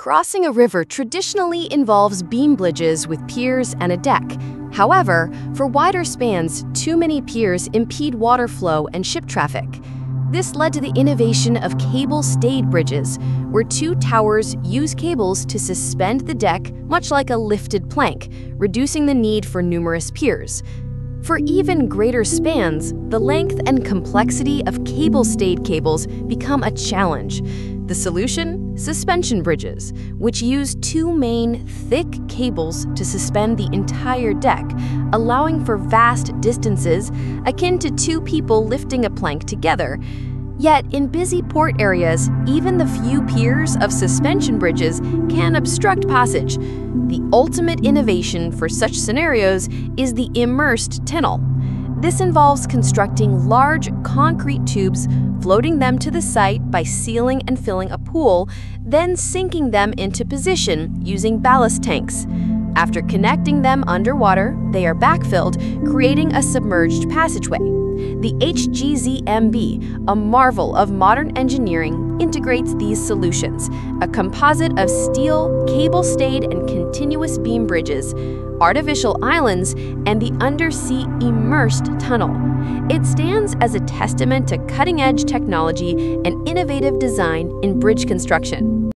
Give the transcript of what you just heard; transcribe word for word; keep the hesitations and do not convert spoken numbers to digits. Crossing a river traditionally involves beam bridges with piers and a deck. However, for wider spans, too many piers impede water flow and ship traffic. This led to the innovation of cable-stayed bridges, where two towers use cables to suspend the deck, much like a lifted plank, reducing the need for numerous piers. For even greater spans, the length and complexity of cable-stayed cables become a challenge. The solution? Suspension bridges, which use two main, thick cables to suspend the entire deck, allowing for vast distances akin to two people lifting a plank together. Yet, in busy port areas, even the few piers of suspension bridges can obstruct passage. The ultimate innovation for such scenarios is the immersed tunnel. This involves constructing large concrete tubes, floating them to the site by sealing and filling a pool, then sinking them into position using ballast tanks. After connecting them underwater, they are backfilled, creating a submerged passageway. The H G Z M B, a marvel of modern engineering, integrates these solutions, a composite of steel, cable-stayed, and continuous beam bridges, artificial islands, and the undersea immersed tunnel. It stands as a testament to cutting-edge technology and innovative design in bridge construction.